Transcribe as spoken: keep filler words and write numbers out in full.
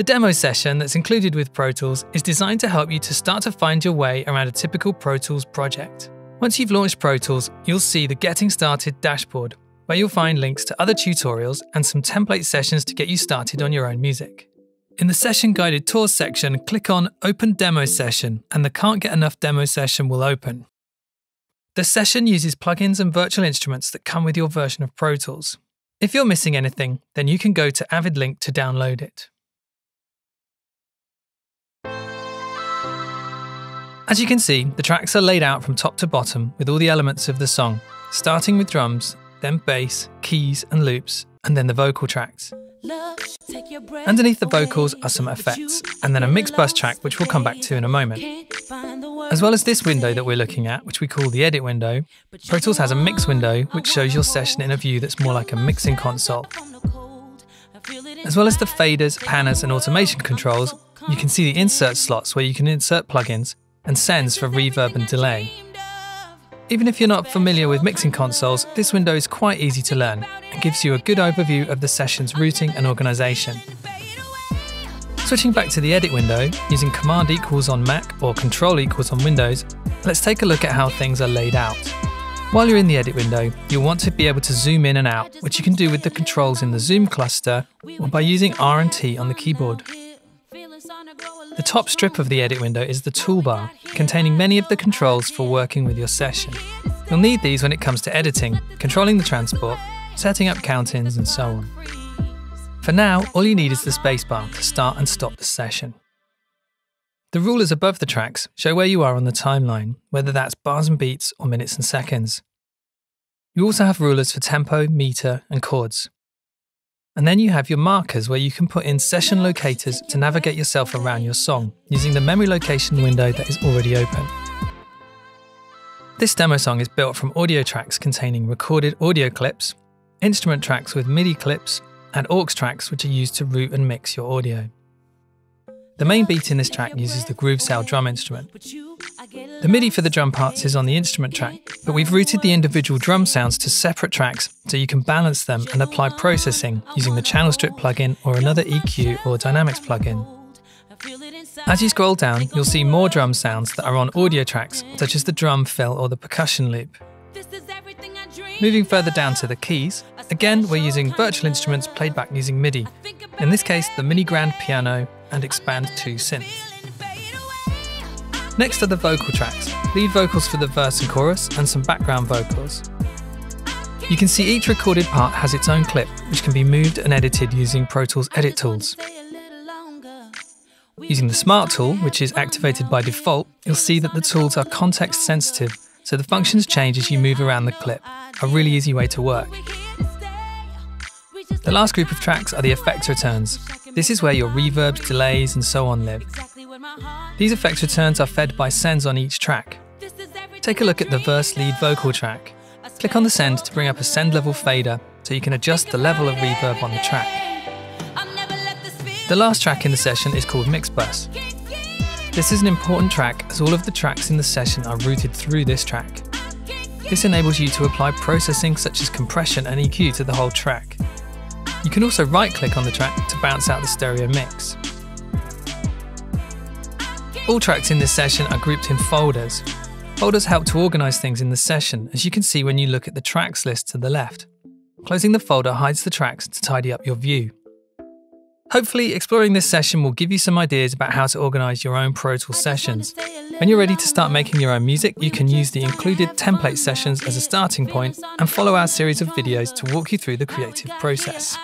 The demo session that's included with Pro Tools is designed to help you to start to find your way around a typical Pro Tools project. Once you've launched Pro Tools, you'll see the Getting Started dashboard, where you'll find links to other tutorials and some template sessions to get you started on your own music. In the Session Guided Tours section, click on Open Demo Session, and the Can't Get Enough demo session will open. The session uses plugins and virtual instruments that come with your version of Pro Tools. If you're missing anything, then you can go to Avid Link to download it. As you can see, the tracks are laid out from top to bottom with all the elements of the song, starting with drums, then bass, keys and loops, and then the vocal tracks. Underneath the vocals are some effects, and then a mix bus track which we'll come back to in a moment. As well as this window that we're looking at, which we call the edit window, Pro Tools has a mix window which shows your session in a view that's more like a mixing console. As well as the faders, panners and automation controls, you can see the insert slots where you can insert plugins and sends for reverb and delay. Even if you're not familiar with mixing consoles, this window is quite easy to learn and gives you a good overview of the session's routing and organisation. Switching back to the edit window, using Command equals on Mac or Control equals on Windows, let's take a look at how things are laid out. While you're in the edit window, you'll want to be able to zoom in and out, which you can do with the controls in the zoom cluster or by using R and T on the keyboard. The top strip of the edit window is the toolbar, containing many of the controls for working with your session. You'll need these when it comes to editing, controlling the transport, setting up count-ins and so on. For now, all you need is the spacebar to start and stop the session. The rulers above the tracks show where you are on the timeline, whether that's bars and beats or minutes and seconds. You also have rulers for tempo, meter and chords. And then you have your markers where you can put in session locators to navigate yourself around your song, using the memory location window that is already open. This demo song is built from audio tracks containing recorded audio clips, instrument tracks with MIDI clips, and aux tracks which are used to route and mix your audio. The main beat in this track uses the Groove Cell drum instrument. The MIDI for the drum parts is on the instrument track, but we've routed the individual drum sounds to separate tracks so you can balance them and apply processing using the Channel Strip plugin or another E Q or Dynamics plugin. As you scroll down, you'll see more drum sounds that are on audio tracks, such as the drum fill or the percussion loop. Moving further down to the keys, again we're using virtual instruments played back using MIDI, in this case the Mini Grand Piano and Expand two synth. Next are the vocal tracks, lead vocals for the verse and chorus and some background vocals. You can see each recorded part has its own clip which can be moved and edited using Pro Tools edit tools. Using the Smart tool, which is activated by default, you'll see that the tools are context sensitive, so the functions change as you move around the clip, a really easy way to work. The last group of tracks are the effects returns. This is where your reverbs, delays and so on live. These effects returns are fed by sends on each track. Take a look at the verse lead vocal track. Click on the send to bring up a send level fader so you can adjust the level of reverb on the track. The last track in the session is called Mix Bus. This is an important track as all of the tracks in the session are routed through this track. This enables you to apply processing such as compression and E Q to the whole track. You can also right-click on the track to bounce out the stereo mix. All tracks in this session are grouped in folders. Folders help to organise things in the session, as you can see when you look at the tracks list to the left. Closing the folder hides the tracks to tidy up your view. Hopefully, exploring this session will give you some ideas about how to organise your own Pro Tools sessions. When you're ready to start making your own music, you can use the included template sessions as a starting point and follow our series of videos to walk you through the creative process.